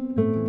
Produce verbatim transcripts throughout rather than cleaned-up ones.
Thank you.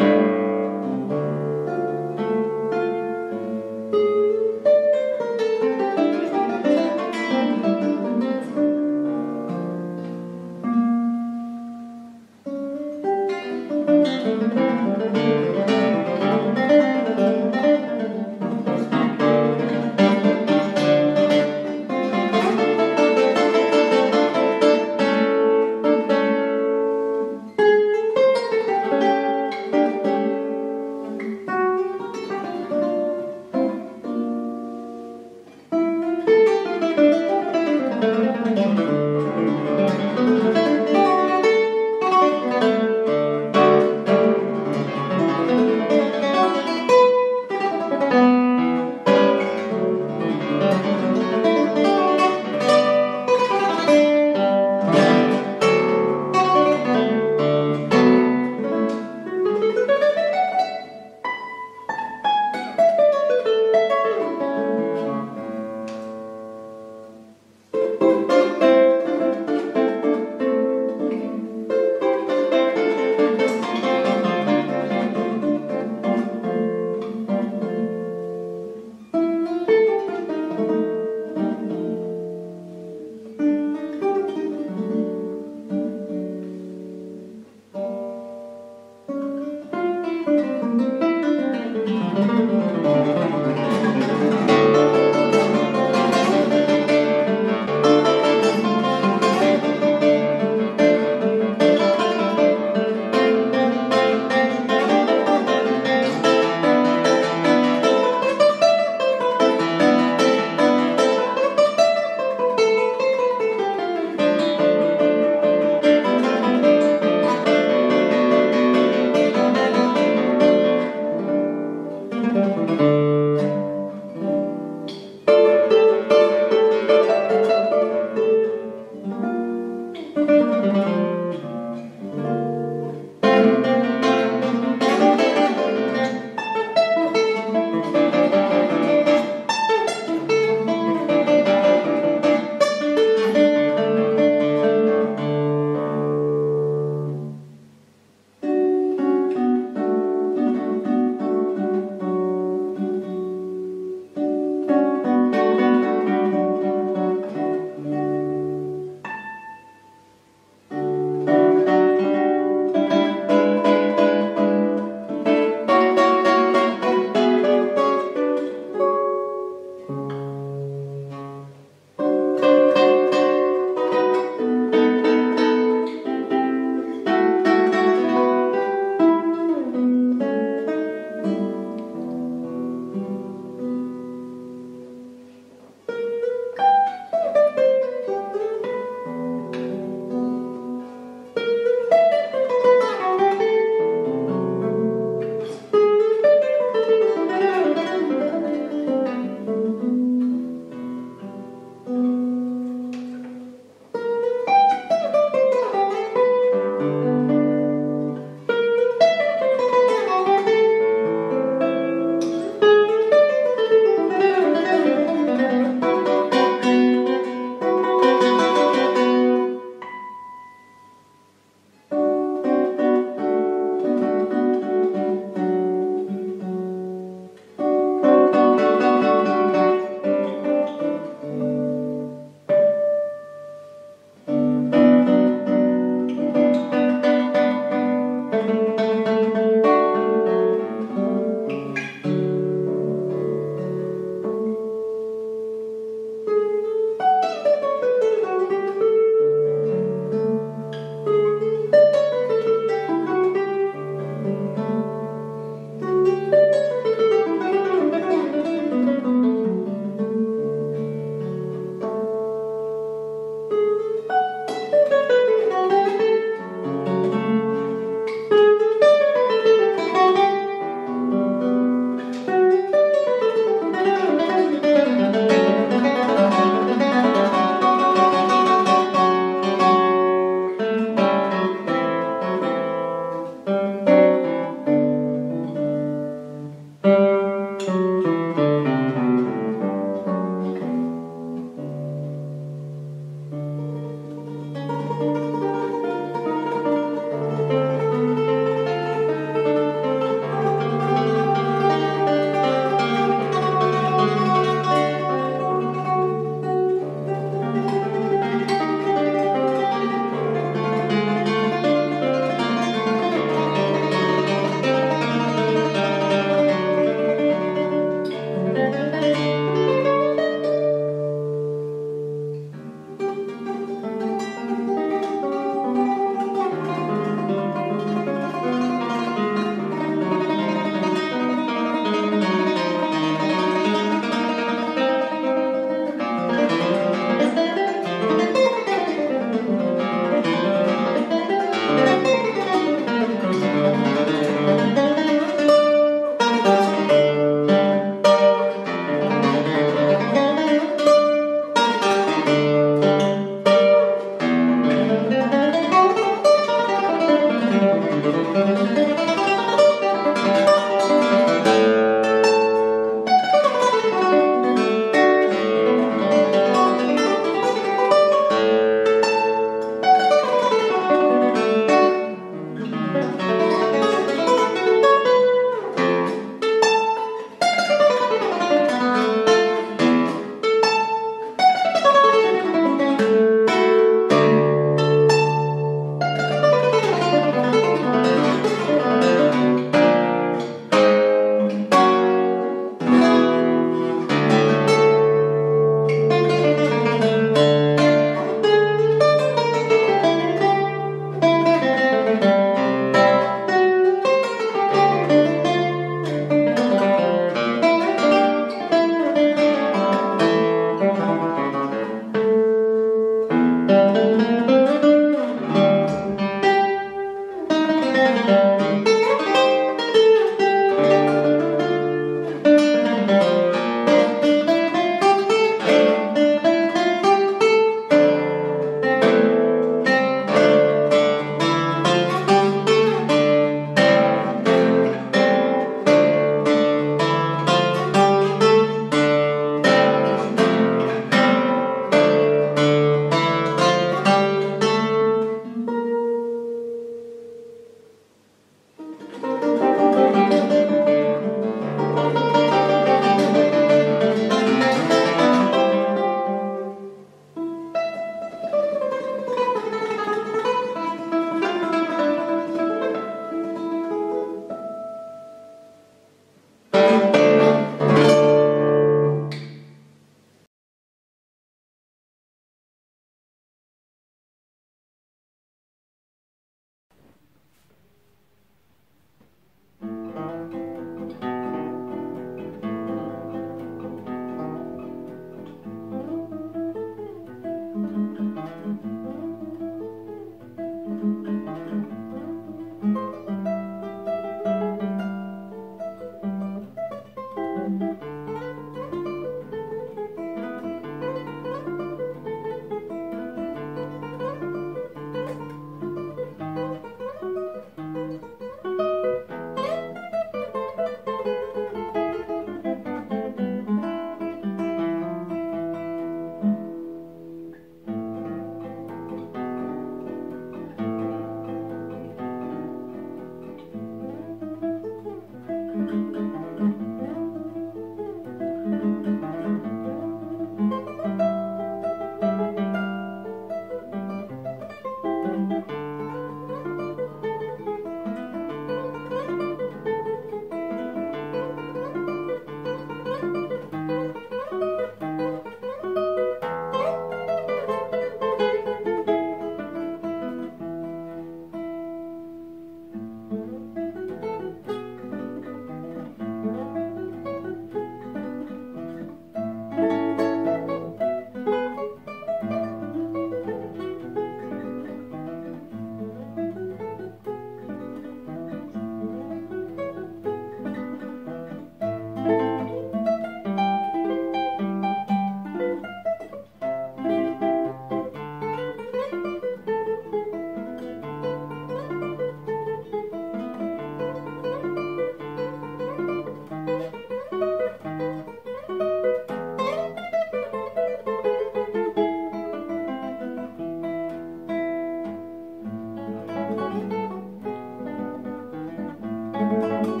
Thank you.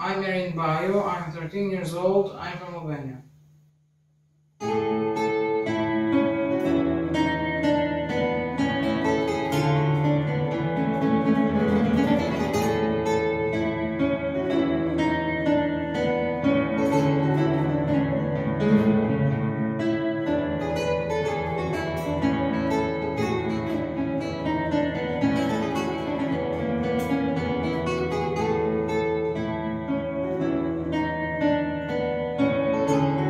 I'm Erin Bayo, I'm thirteen years old, I'm from Albania. Thank you.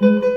Thank you.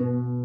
Thank you.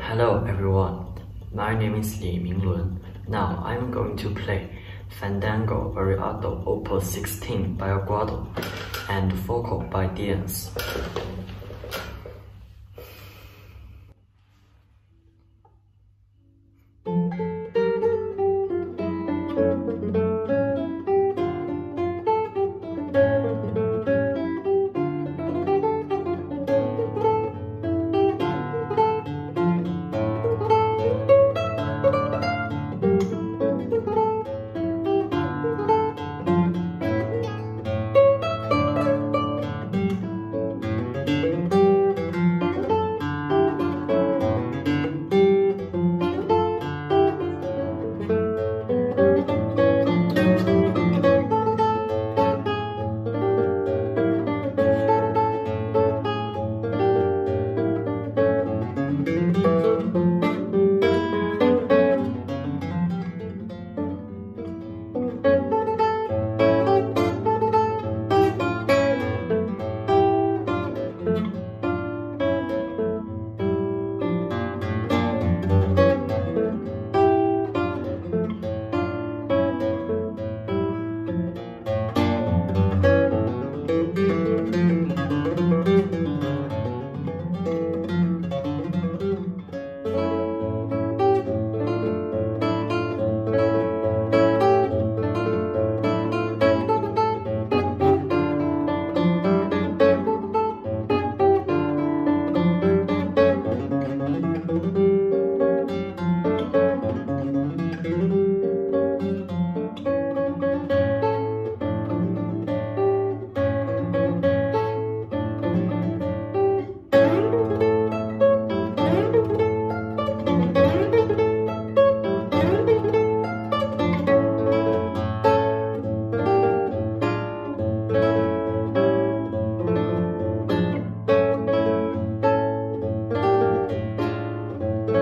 Hello everyone, my name is Li Minglun. Now I'm going to play Fandango Variato Opus sixteen by Aguado and vocal by Dyens. Thank you.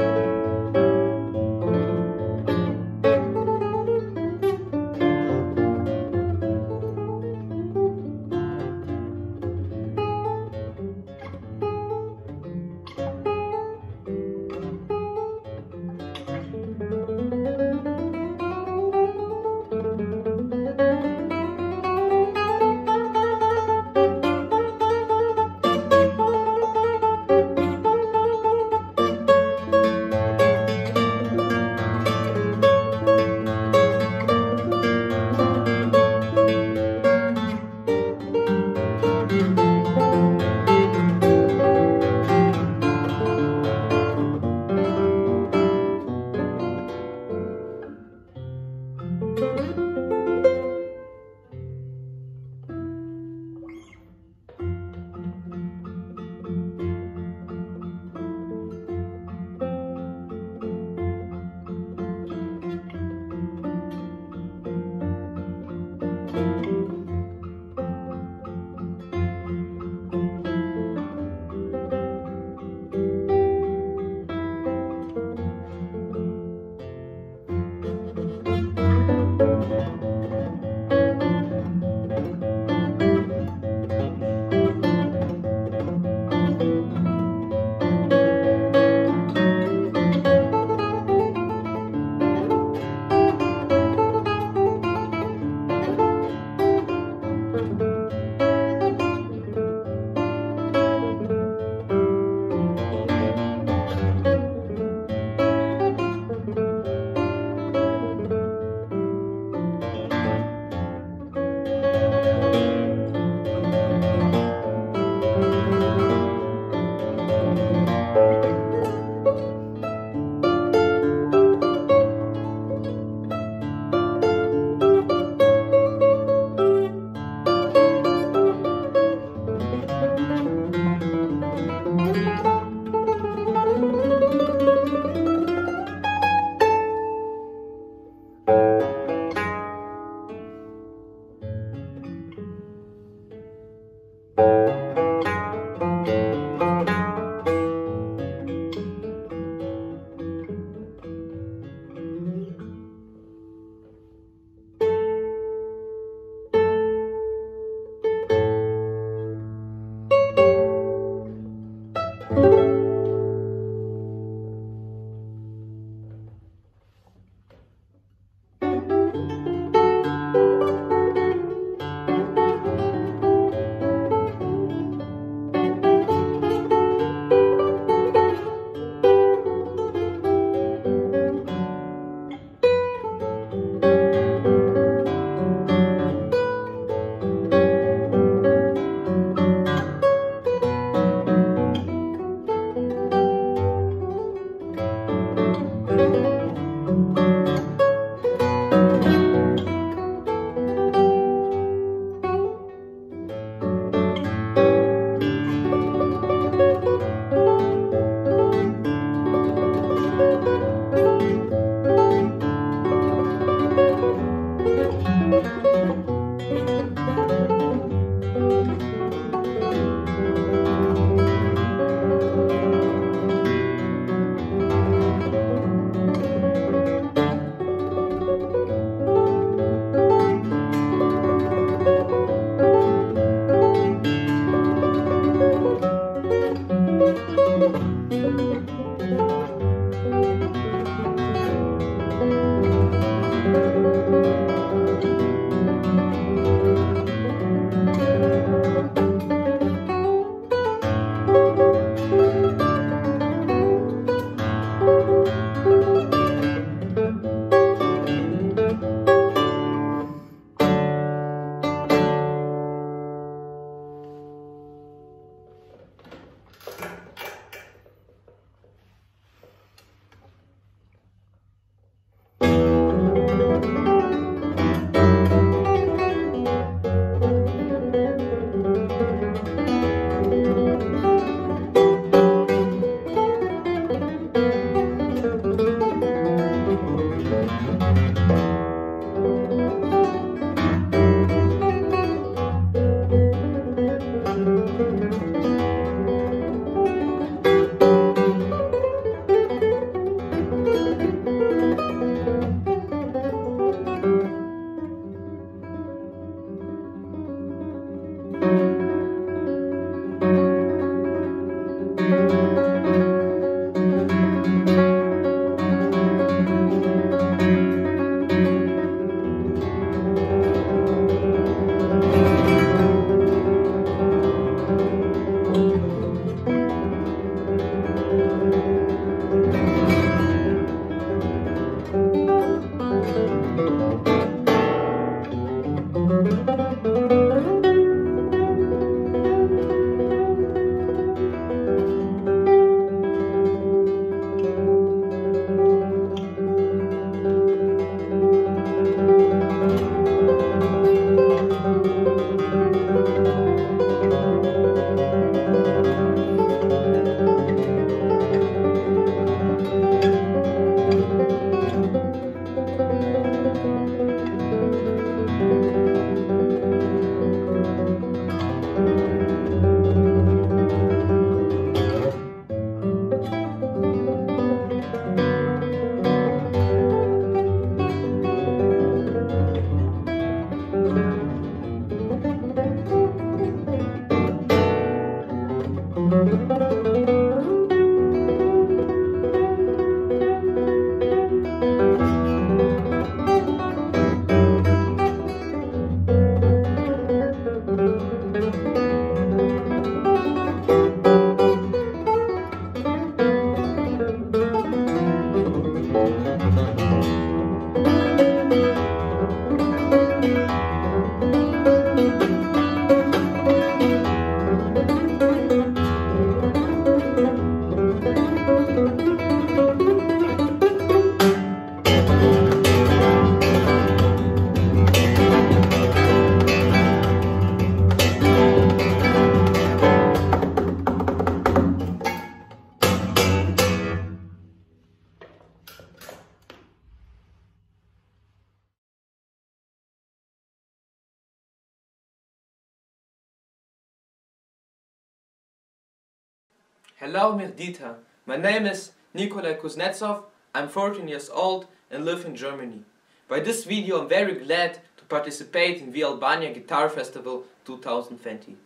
Hello Mirdita, my name is Nikolai Kuznetsov, I'm fourteen years old and live in Germany. By this video I'm very glad to participate in the Albania Guitar Festival twenty twenty.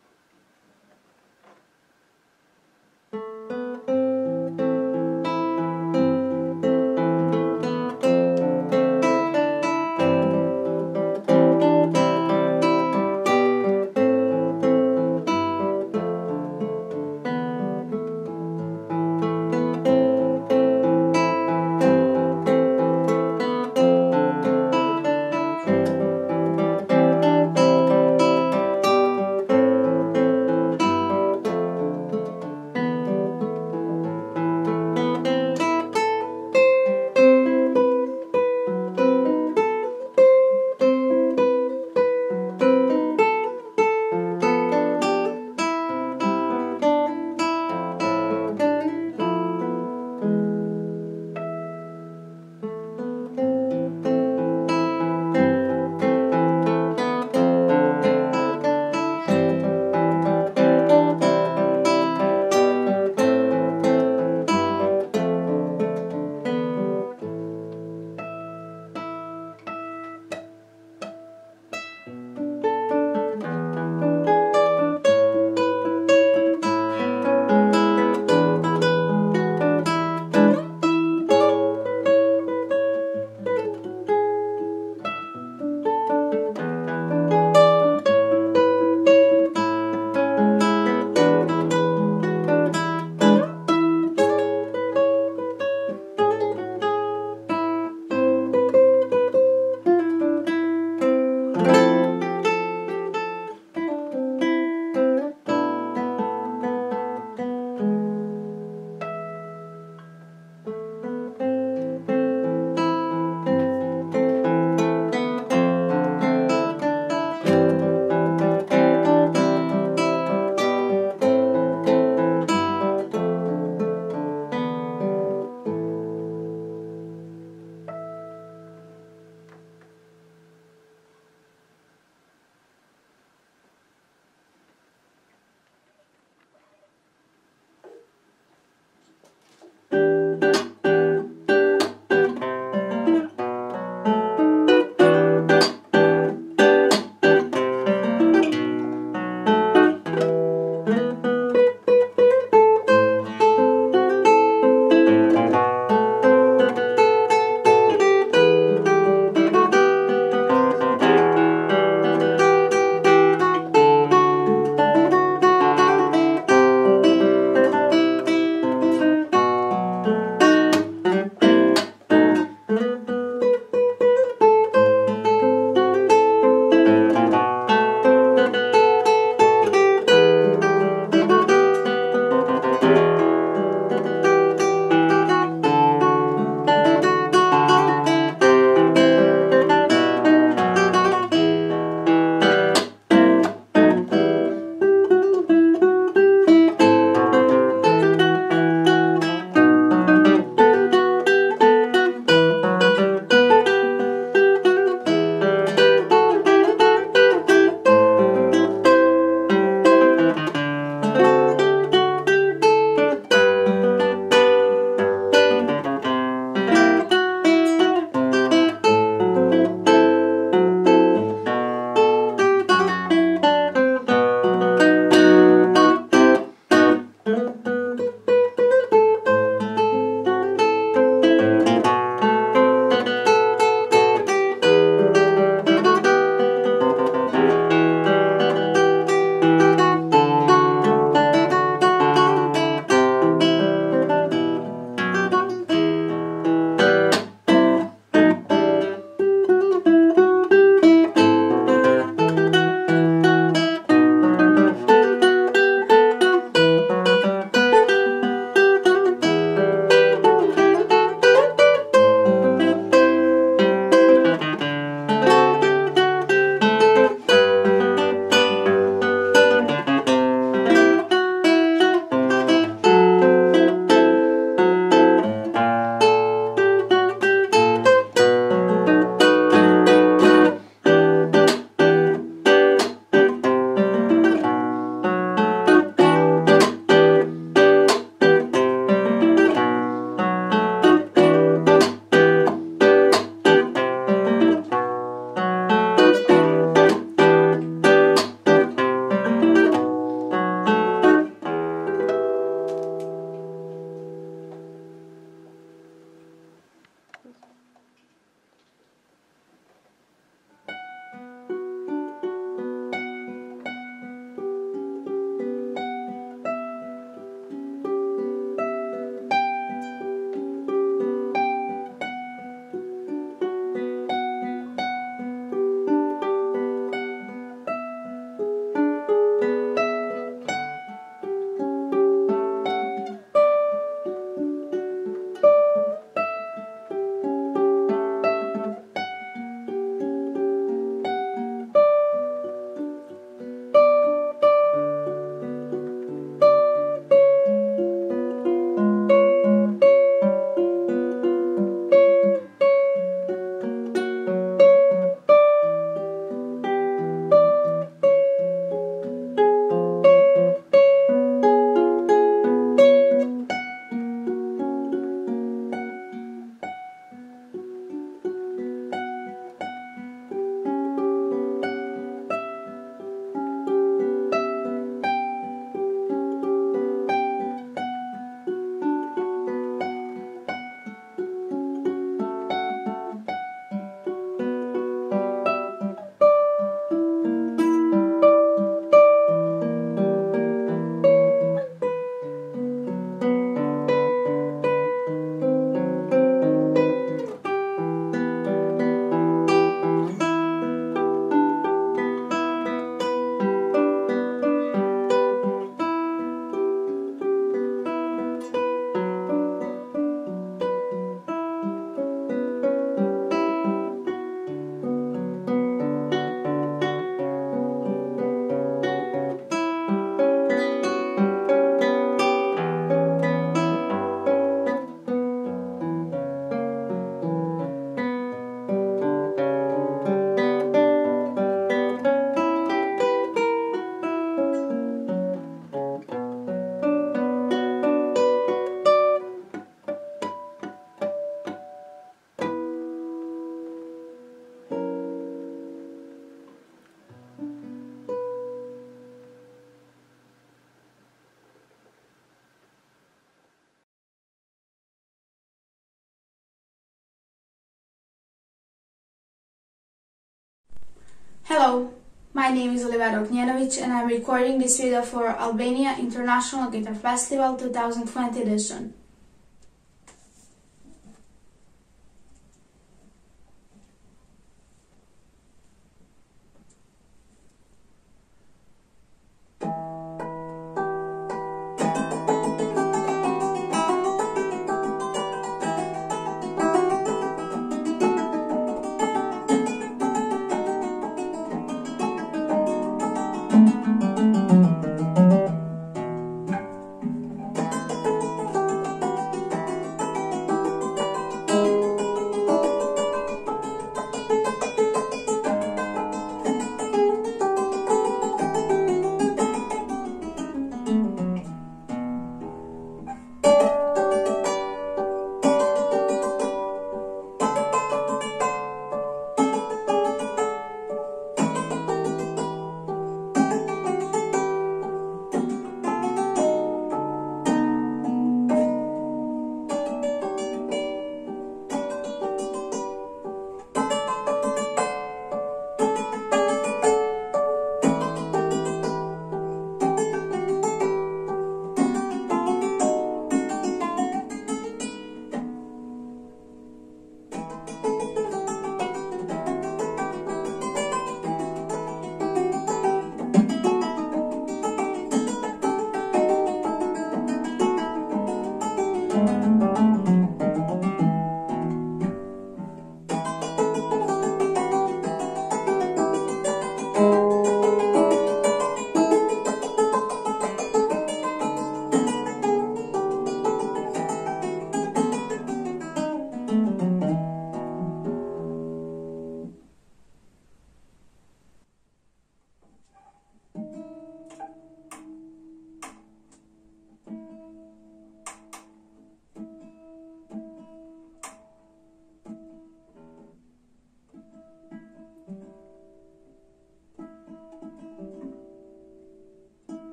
Hello, my name is Olivera Ognjenović and I'm recording this video for Albania International Guitar Festival twenty twenty edition.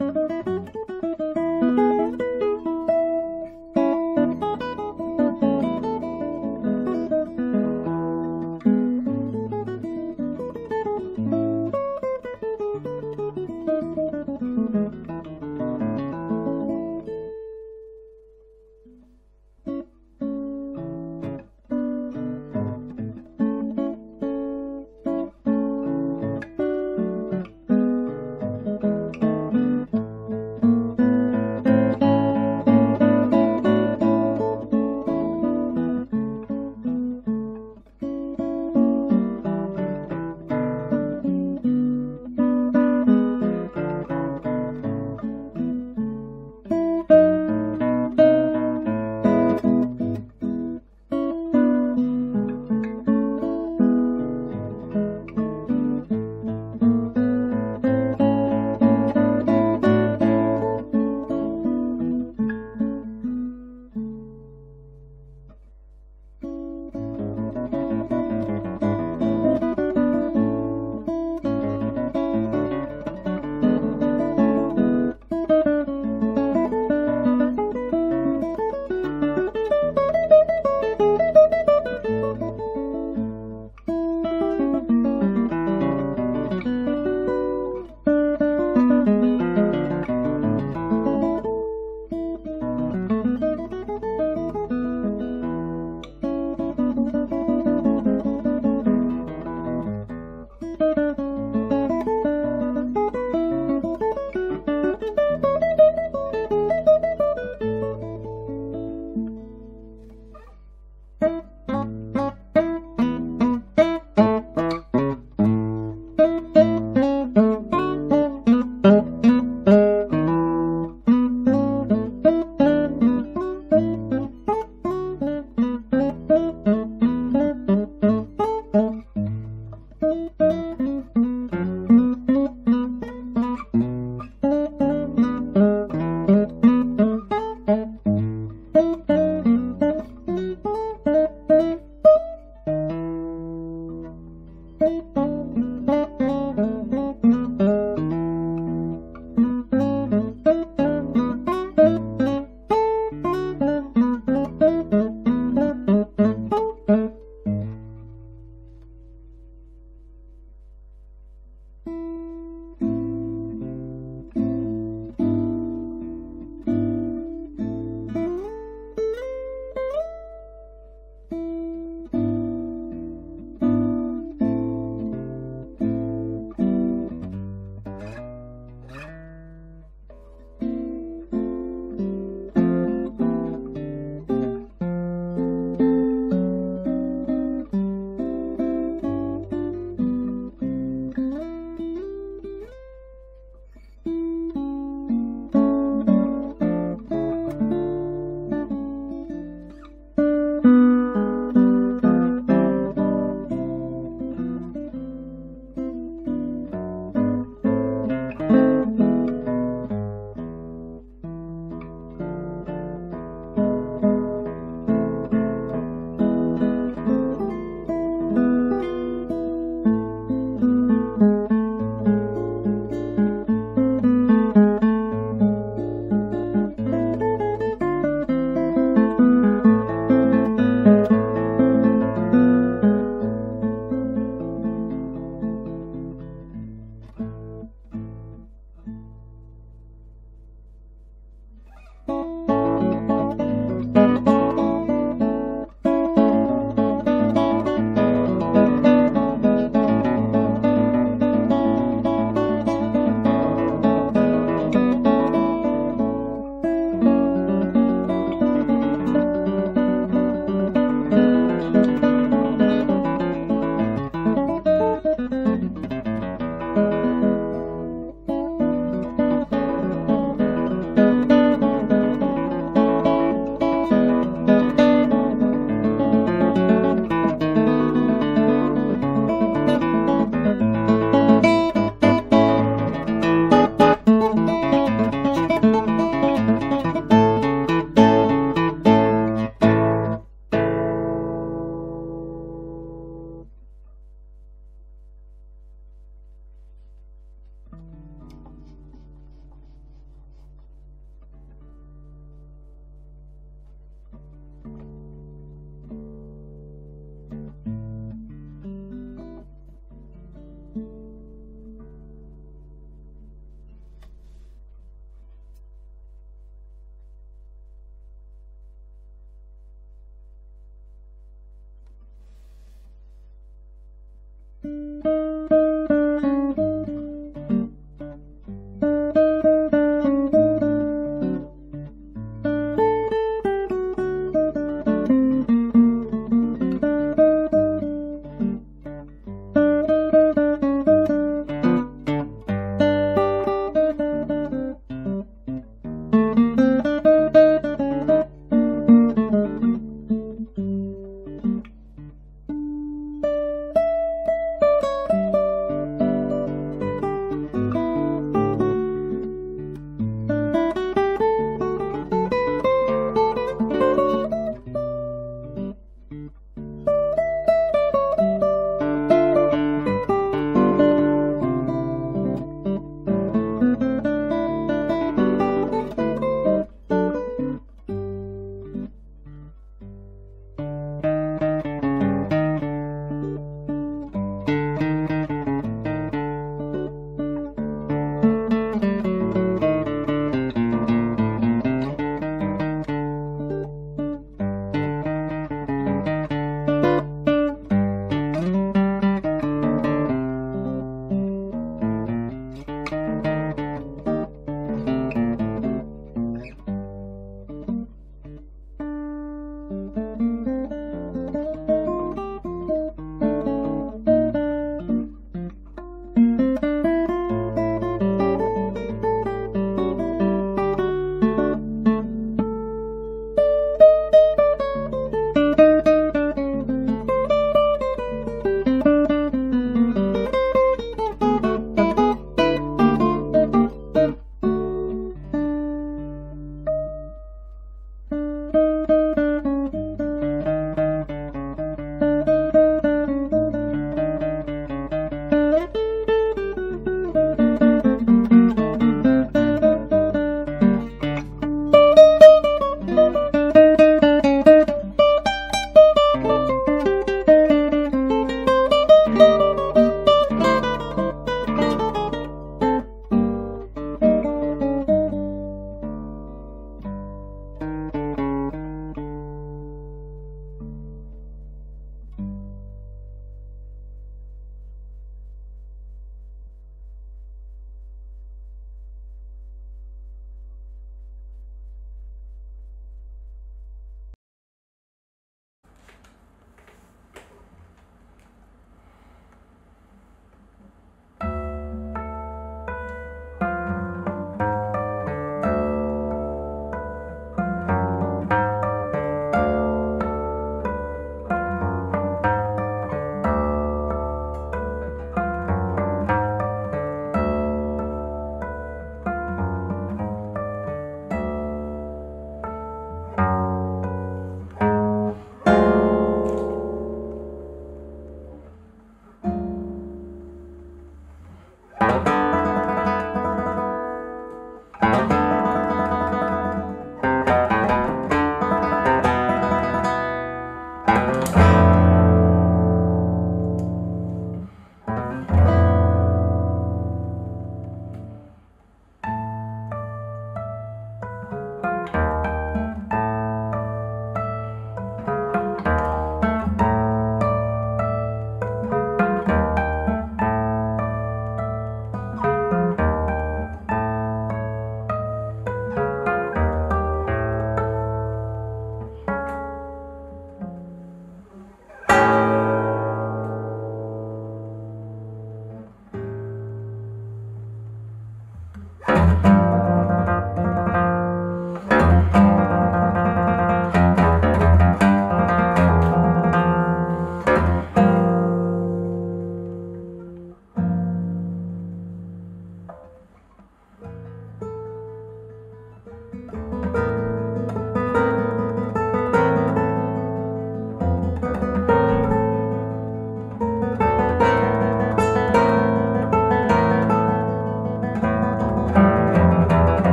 Thank you.